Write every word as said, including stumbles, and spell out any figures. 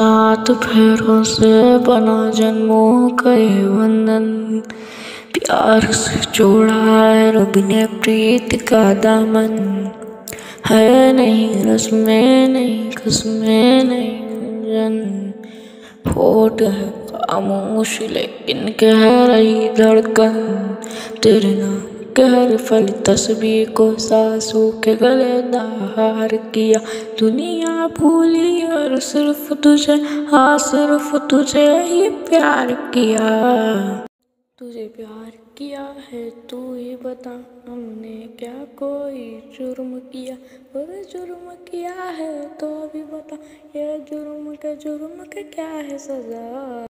साथ फेरों से बना जन्मों का ये बंधन, प्यार से जोड़ा है रब ने प्रीत का दामन। है नहीं रस्में, नहीं कस्में, नहीं रंजन, होठ है खामोश लेकिन कह रही धड़कन। तेरे नाम के हर फल तस्बीह को सांसों के गले दार किया। दुनिया भूली और सिर्फ तुझे, हाँ सिर्फ तुझे ही प्यार किया। तुझे प्यार किया है तू ही बता, हमने क्या कोई जुर्म किया? और जुर्म किया है तो भी बता, ये जुर्म के जुर्म के क्या है सजा।